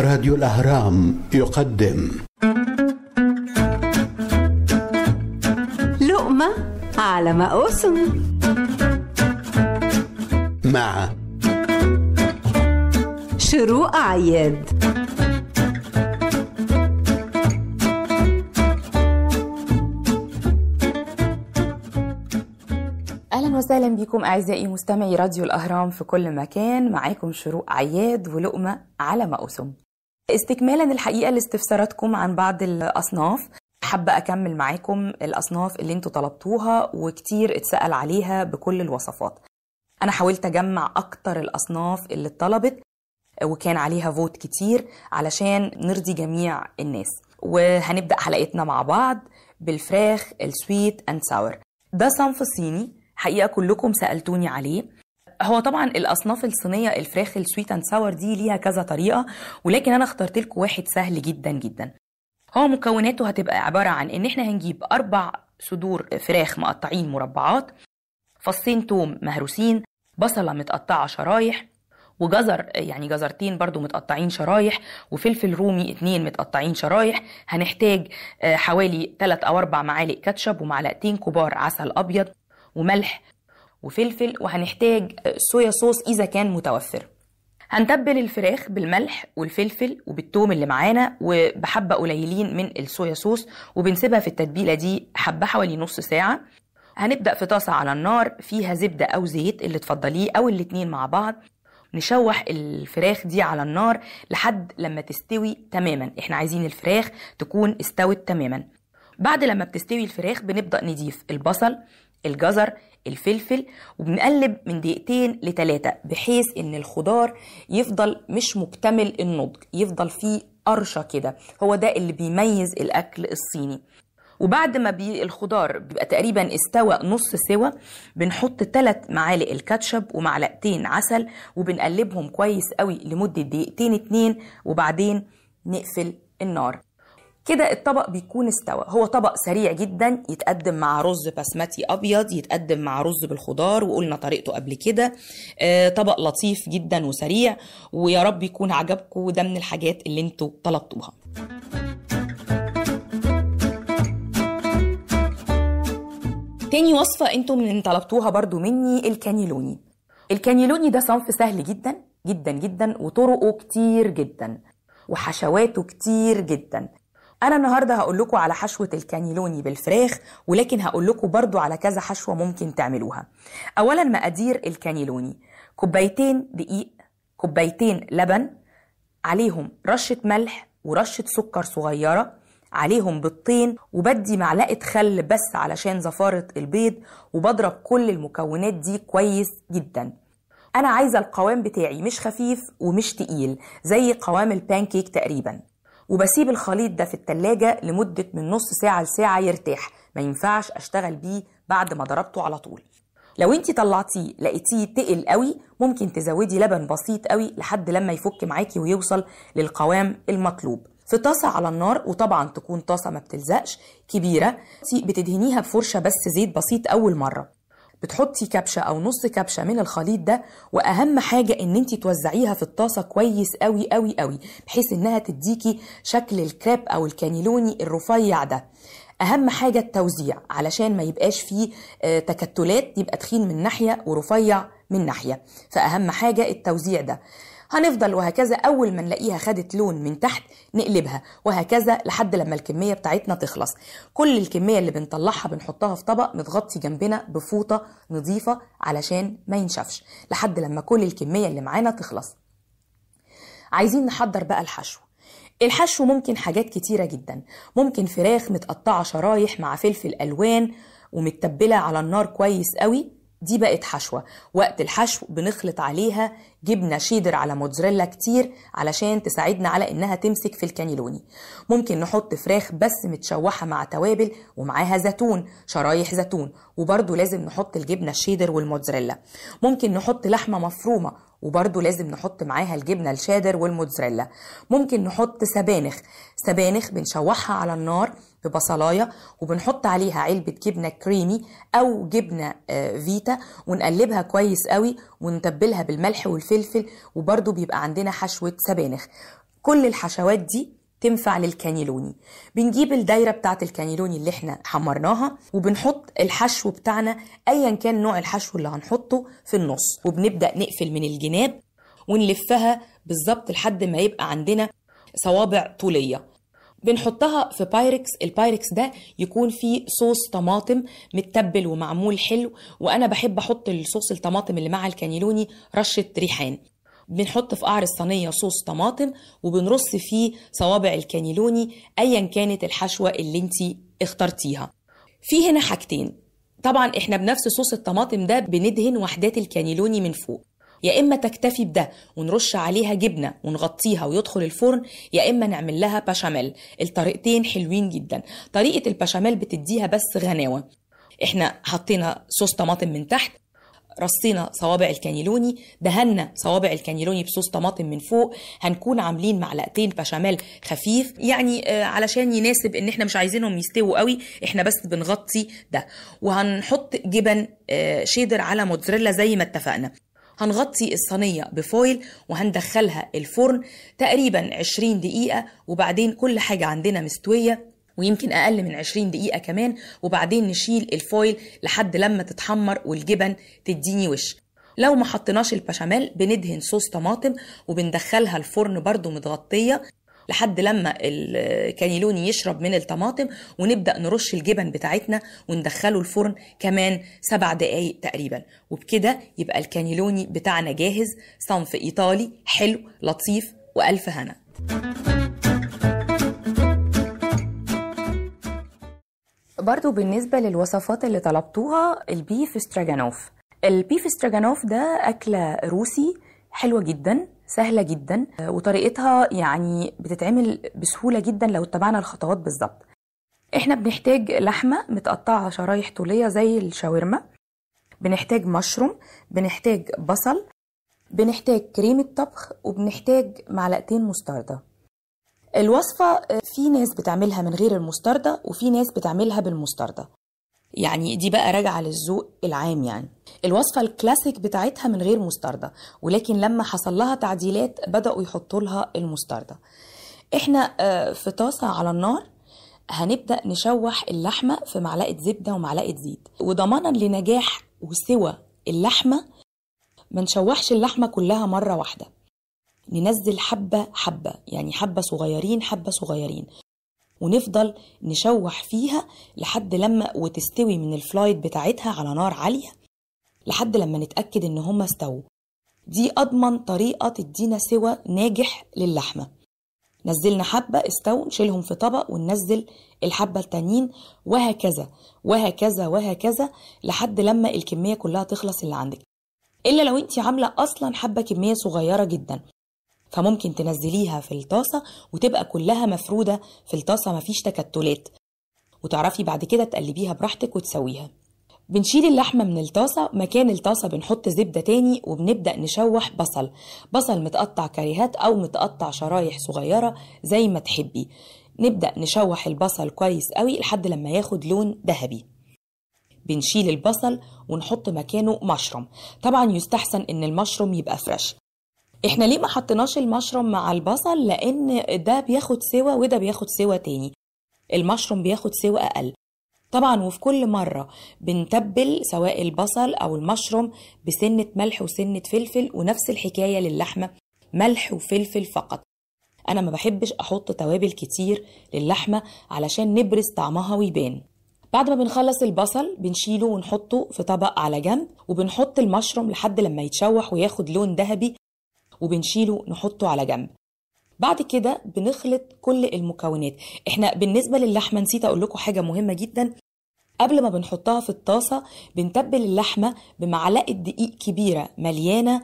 راديو الأهرام يقدم لقمة على ما قُسم مع شروق عياد. أهلا وسهلا بكم أعزائي مستمعي راديو الأهرام في كل مكان، معاكم شروق عياد ولقمة على ما قُسم. استكمالا الحقيقة لاستفساراتكم عن بعض الأصناف، حابة أكمل معاكم الأصناف اللي انتوا طلبتوها وكتير اتسأل عليها بكل الوصفات. أنا حاولت أجمع أكتر الأصناف اللي اتطلبت وكان عليها فوت كتير علشان نرضي جميع الناس، وهنبدأ حلقتنا مع بعض بالفراخ السويت آند ساور. ده صنف صيني، حقيقة كلكم سألتوني عليه. هو طبعا الاصناف الصينيه الفراخ السويت اند ساور دي ليها كذا طريقه، ولكن انا اخترت لكم واحد سهل جدا جدا. هو مكوناته هتبقى عباره عن ان احنا هنجيب 4 صدور فراخ مقطعين مربعات، فصين توم مهروسين، بصله متقطعه شرايح، وجزر يعني جزرتين برضو متقطعين شرايح، وفلفل رومي 2 متقطعين شرايح. هنحتاج حوالي 3 أو 4 معالق كاتشب، ومعلقتين كبار عسل ابيض، وملح وفلفل، وهنحتاج صويا صوص إذا كان متوفر. هنتبل الفراخ بالملح والفلفل وبالثوم اللي معانا وبحبة قليلين من الصويا صوص، وبنسيبها في التتبيلة دي حبة حوالي نص ساعة. هنبدأ في طاسة على النار فيها زبدة أو زيت اللي تفضليه أو الاتنين مع بعض، نشوح الفراخ دي على النار لحد لما تستوي تماما. احنا عايزين الفراخ تكون استوت تماما. بعد لما بتستوي الفراخ بنبدأ نضيف البصل، الجزر، الفلفل، وبنقلب من 2 ل3 دقايق بحيث ان الخضار يفضل مش مكتمل النضج، يفضل فيه قرشه كده. هو ده اللي بيميز الاكل الصيني. وبعد ما الخضار بيبقى تقريبا استوى نص سوا، بنحط 3 معالق الكاتشب ومعلقتين عسل، وبنقلبهم كويس قوي لمده 2 دقيقة، وبعدين نقفل النار. كده الطبق بيكون استوى. هو طبق سريع جدا، يتقدم مع رز بسمتي أبيض، يتقدم مع رز بالخضار، وقلنا طريقته قبل كده. طبق لطيف جدا وسريع، ويا رب يكون عجبكم، وده من الحاجات اللي انتوا طلبتوها. تاني وصفة انتوا من طلبتوها برضو مني الكانيلوني. الكانيلوني ده صنف سهل جدا جدا جدا، وطرقه كتير جدا، وحشواته كتير جدا. أنا النهاردة هقول لكم على حشوة الكانيلوني بالفراخ، ولكن هقول لكم برضو على كذا حشوة ممكن تعملوها. أولا مقادير الكانيلوني: 2 كوباية دقيق، 2 كوباية لبن، عليهم رشة ملح ورشة سكر صغيرة، عليهم بيضتين، وبدي معلقة خل بس علشان زفارة البيض، وبضرب كل المكونات دي كويس جدا. أنا عايزة القوام بتاعي مش خفيف ومش تقيل زي قوام البانكيك تقريبا، وبسيب الخليط ده في التلاجة لمدة من نص ساعة لساعة يرتاح، ما ينفعش أشتغل بيه بعد ما ضربته على طول. لو انتي طلعتيه لقيتيه تقل قوي، ممكن تزودي لبن بسيط قوي لحد لما يفك معاكي ويوصل للقوام المطلوب. في طاسة على النار، وطبعا تكون طاسة ما بتلزقش كبيرة، بتدهنيها بفرشة بس زيت بسيط أول مرة، بتحطي كبشة أو نص كبشة من الخليط ده، وأهم حاجة إن انتي توزعيها في الطاسة كويس قوي قوي قوي بحيث إنها تديكي شكل الكريب أو الكانيلوني الرفيع ده. أهم حاجة التوزيع علشان ما يبقاش فيه تكتلات، يبقى تخين من ناحية ورفيع من ناحية، فأهم حاجة التوزيع ده. هنفضل وهكذا، أول ما نلاقيها خدت لون من تحت نقلبها، وهكذا لحد لما الكمية بتاعتنا تخلص. كل الكمية اللي بنطلعها بنحطها في طبق متغطي جنبنا بفوطة نظيفة علشان ما ينشفش، لحد لما كل الكمية اللي معانا تخلص. عايزين نحضر بقى الحشو. الحشو ممكن حاجات كتيرة جدا، ممكن فراخ متقطعة شرايح مع فلفل ألوان ومتبلة على النار كويس قوي، دي بقت حشوة. وقت الحشو بنخلط عليها جبنة شيدر على موتزاريلا كتير علشان تساعدنا على انها تمسك في الكانيلوني. ممكن نحط فراخ بس متشوحة مع توابل ومعاها زيتون، شرايح زيتون، وبرضو لازم نحط الجبنة الشيدر والموتزاريلا. ممكن نحط لحمة مفرومة، وبرضو لازم نحط معاها الجبنة الشيدر والموتزاريلا. ممكن نحط سبانخ بنشوحها على النار ببصلاية، وبنحط عليها علبة جبنة كريمي أو جبنة فيتا، ونقلبها كويس قوي، ونتبلها بالملح والفلفل، وبرضو بيبقى عندنا حشوة سبانخ. كل الحشوات دي تنفع للكانيلوني. بنجيب الدايره بتاعه الكانيلوني اللي احنا حمرناها وبنحط الحشو بتاعنا ايا كان نوع الحشو اللي هنحطه في النص، وبنبدا نقفل من الجناب ونلفها بالظبط لحد ما يبقى عندنا صوابع طوليه. بنحطها في بايركس، البايركس ده يكون فيه صوص طماطم متبل ومعمول حلو، وانا بحب احط الصوص الطماطم اللي مع الكانيلوني رشه ريحان. بنحط في قعر الصينيه صوص طماطم وبنرص فيه صوابع الكانيلوني ايا كانت الحشوه اللي انتي اخترتيها. في هنا حاجتين، طبعا احنا بنفس صوص الطماطم ده بندهن وحدات الكانيلوني من فوق، يا اما تكتفي بده ونرش عليها جبنه ونغطيها ويدخل الفرن، يا اما نعمل لها بشاميل. الطريقتين حلوين جدا. طريقه البشاميل بتديها بس غناوه. احنا حطينا صوص طماطم من تحت، رصينا صوابع الكانيلوني، دهنا صوابع الكانيلوني بصوص طماطم من فوق، هنكون عاملين معلقتين بشاميل خفيف يعني علشان يناسب ان احنا مش عايزينهم يستووا قوي، احنا بس بنغطي ده، وهنحط جبن شيدر على موتزاريلا زي ما اتفقنا. هنغطي الصينية بفويل وهندخلها الفرن تقريبا 20 دقيقة، وبعدين كل حاجة عندنا مستوية ويمكن أقل من 20 دقيقة كمان، وبعدين نشيل الفويل لحد لما تتحمر والجبن تديني وش. لو ما حطيناش البشاميل بندهن صوص طماطم وبندخلها الفرن برضو متغطية لحد لما الكانيلوني يشرب من الطماطم، ونبدأ نرش الجبن بتاعتنا وندخله الفرن كمان 7 دقايق تقريبا، وبكده يبقى الكانيلوني بتاعنا جاهز. صنف إيطالي حلو لطيف، وألف هنا. برضو بالنسبة للوصفات اللي طلبتوها، البيف استراجانوف. البيف استراجانوف ده أكلة روسي حلوة جدا، سهلة جدا، وطريقتها يعني بتتعمل بسهولة جدا لو اتبعنا الخطوات بالظبط. احنا بنحتاج لحمة متقطعة شرايح طولية زي الشاورما، بنحتاج مشروم، بنحتاج بصل، بنحتاج كريمة طبخ، وبنحتاج معلقتين مستردة. الوصفة في ناس بتعملها من غير المستردة وفي ناس بتعملها بالمستردة، يعني دي بقى راجعه للذوق العام. يعني الوصفه الكلاسيك بتاعتها من غير مستردة، ولكن لما حصل لها تعديلات بداوا يحطوا لها المستردة. احنا في طاسه على النار هنبدا نشوح اللحمه في معلقه زبده ومعلقه زيت، وضمانا لنجاح وسوى اللحمه ما نشوحش اللحمه كلها مره واحده، ننزل حبه حبه، يعني حبه صغيرين حبه صغيرين، ونفضل نشوح فيها لحد لما وتستوي من الفلايت بتاعتها على نار عالية لحد لما نتأكد ان هما استووا. دي أضمن طريقة تدينا سوى ناجح للحمة. نزلنا حبة استووا، نشيلهم في طبق وننزل الحبة التانيين، وهكذا وهكذا وهكذا لحد لما الكمية كلها تخلص اللي عندك، إلا لو انت عاملة أصلا حبة كمية صغيرة جدا، فممكن تنزليها في الطاسة وتبقى كلها مفرودة في الطاسة مفيش تكتلات، وتعرفي بعد كده تقلبيها براحتك وتسويها. بنشيل اللحمة من الطاسة، مكان الطاسة بنحط زبدة تاني وبنبدأ نشوح بصل، بصل متقطع كاريهات أو متقطع شرايح صغيرة زي ما تحبي. نبدأ نشوح البصل كويس قوي لحد لما ياخد لون ذهبي. بنشيل البصل ونحط مكانه مشروم، طبعا يستحسن إن المشروم يبقى فريش. احنا ليه ما حطيناش المشروم مع البصل؟ لان ده بياخد سوى وده بياخد سوى تاني، المشروم بياخد سوى اقل طبعا. وفي كل مره بنتبل سواء البصل او المشروم بسنه ملح وسنه فلفل، ونفس الحكايه للحمه، ملح وفلفل فقط. انا ما بحبش احط توابل كتير للحمه علشان نبرز طعمها ويبان. بعد ما بنخلص البصل بنشيله ونحطه في طبق على جنب، وبنحط المشروم لحد لما يتشوح وياخد لون ذهبي وبنشيله نحطه على جنب. بعد كده بنخلط كل المكونات. احنا بالنسبه للحمه نسيت اقول لكم حاجه مهمه جدا، قبل ما بنحطها في الطاسه بنتبل اللحمه بمعلقه دقيق كبيره مليانه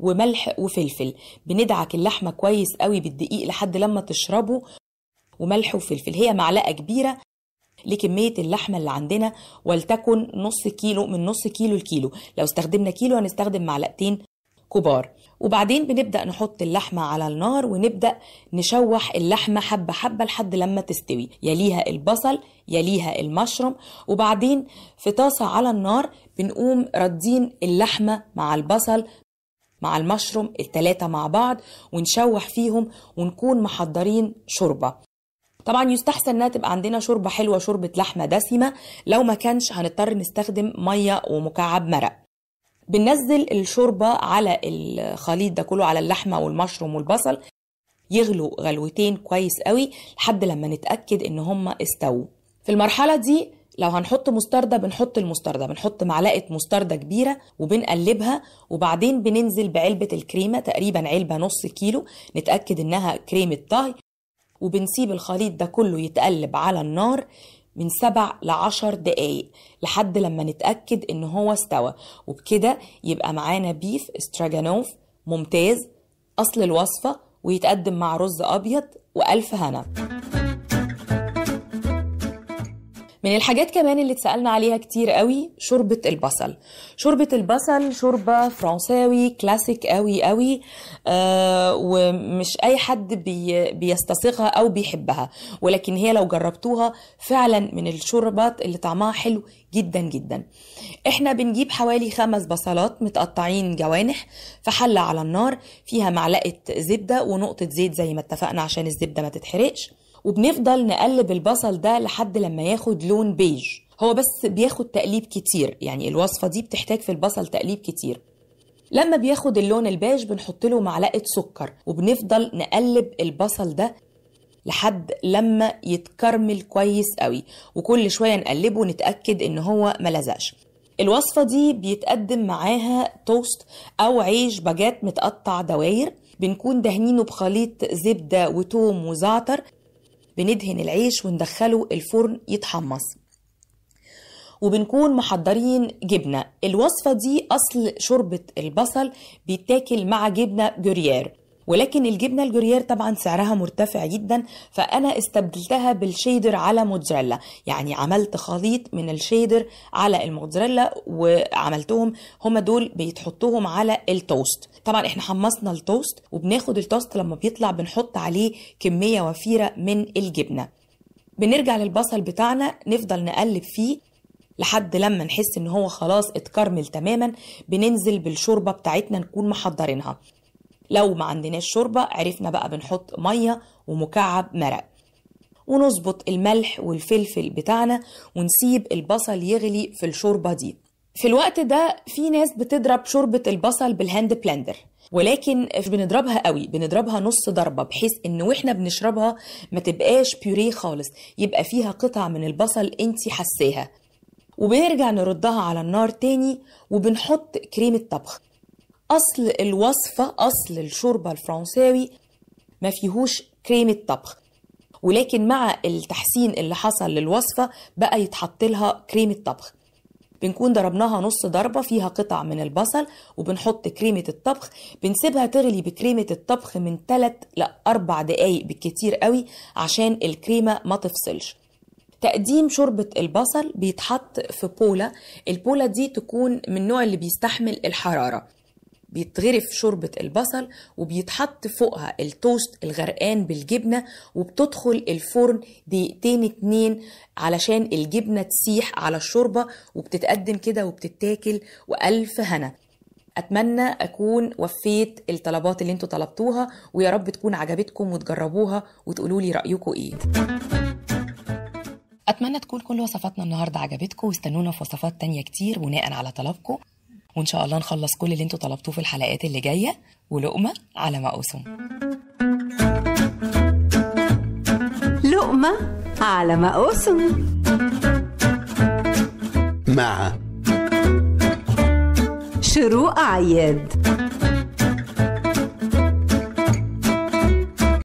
وملح وفلفل، بندعك اللحمه كويس قوي بالدقيق لحد لما تشربه وملح وفلفل. هي معلقه كبيره لكمية اللحمة اللي عندنا، ولتكن نص كيلو، من نص كيلو لكيلو، لو استخدمنا كيلو هنستخدم معلقتين كبار. وبعدين بنبدأ نحط اللحمة على النار ونبدأ نشوح اللحمة حبة حبة لحد لما تستوي، يليها البصل يليها المشروم، وبعدين في طاسة على النار بنقوم ردين اللحمة مع البصل مع المشروم التلاتة مع بعض ونشوح فيهم ونكون محضرين شوربة. طبعا يستحسن انها تبقى عندنا شوربة حلوة، شوربة لحمة دسمة، لو ما كانش هنضطر نستخدم مية ومكعب مرق. بننزل الشوربة على الخليط ده كله، على اللحمة والمشروم والبصل، يغلوا غلوتين كويس قوي لحد لما نتأكد ان هما استووا. في المرحلة دي لو هنحط مستردة بنحط المستردة، بنحط معلقة مستردة كبيرة وبنقلبها، وبعدين بننزل بعلبة الكريمة، تقريبا علبة نص كيلو، نتأكد انها كريمة طهي، وبنسيب الخليط ده كله يتقلب على النار من 7 ل10 دقايق لحد لما نتأكد ان هو استوى. وبكده يبقى معانا بيف استراجانوف ممتاز أصل الوصفة، ويتقدم مع رز أبيض وألف هنا. من الحاجات كمان اللي اتسألنا عليها كتير قوي شوربة البصل. شوربة البصل شوربة فرنساوي كلاسيك قوي قوي، ومش اي حد بيستصيغها او بيحبها، ولكن هي لو جربتوها فعلا من الشوربات اللي طعمها حلو جدا جدا. احنا بنجيب حوالي 5 بصلات متقطعين جوانح في حلة على النار، فيها معلقة زبدة ونقطة زيت زي ما اتفقنا عشان الزبدة ما تتحرقش، وبنفضل نقلب البصل ده لحد لما ياخد لون بيج. هو بس بياخد تقليب كتير، يعني الوصفة دي بتحتاج في البصل تقليب كتير. لما بياخد اللون البيج بنحط له معلقة سكر، وبنفضل نقلب البصل ده لحد لما يتكرمل كويس قوي، وكل شوية نقلبه ونتأكد ان هو ملزقش. الوصفة دي بيتقدم معاها توست او عيش باجات متقطع دواير، بنكون دهنينه بخليط زبدة وتوم وزعتر، بندهن العيش وندخله الفرن يتحمص، وبنكون محضرين جبنة. الوصفة دي أصل شوربة البصل بيتاكل مع جبنة جوريير، ولكن الجبنة الجوريير طبعا سعرها مرتفع جدا، فأنا استبدلتها بالشيدر على موتزاريلا، يعني عملت خليط من الشيدر على الموتزاريلا وعملتهم هما دول بيتحطوهم على التوست. طبعا احنا حمصنا التوست، وبناخد التوست لما بيطلع بنحط عليه كمية وفيرة من الجبنة. بنرجع للبصل بتاعنا نفضل نقلب فيه لحد لما نحس ان هو خلاص اتكرمل تماما، بننزل بالشوربة بتاعتنا نكون محضرينها. لو ما عندناش شوربة عرفنا بقى بنحط مية ومكعب مرق، ونظبط الملح والفلفل بتاعنا، ونسيب البصل يغلي في الشوربة دي. في الوقت ده في ناس بتضرب شوربة البصل بالهاند بلندر، ولكن بنضربها قوي، بنضربها نص ضربة، بحيث ان واحنا بنشربها ما تبقاش بيوريه خالص، يبقى فيها قطع من البصل انتي حساها. وبنرجع نردها على النار تاني، وبنحط كريمة طبخ. أصل الوصفة أصل الشوربة الفرنساوي ما فيهوش كريمة طبخ، ولكن مع التحسين اللي حصل للوصفة بقى يتحط لها كريمة طبخ. بنكون ضربناها نص ضربة، فيها قطع من البصل، وبنحط كريمة الطبخ، بنسيبها تغلي بكريمة الطبخ من 3 ل4 دقايق بالكتير قوي عشان الكريمة ما تفصلش. تقديم شوربة البصل بيتحط في بولة، البولة دي تكون من النوع اللي بيستحمل الحرارة. بيتغرف شوربة البصل وبيتحط فوقها التوست الغرقان بالجبنة، وبتدخل الفرن 2 دقيقتين علشان الجبنة تسيح على الشوربة، وبتتقدم كده وبتتاكل وألف هنا. أتمنى أكون وفيت الطلبات اللي انتوا طلبتوها، ويا رب تكون عجبتكم وتجربوها وتقولولي رأيكم ايه. أتمنى تكون كل وصفاتنا النهاردة عجبتكم، واستنونا في وصفات تانية كتير بناء على طلبكم، وإن شاء الله نخلص كل اللي انتوا طلبتوه في الحلقات اللي جاية. ولقمة على ما قُسم، لقمة على ما قُسم مع شروق عياد.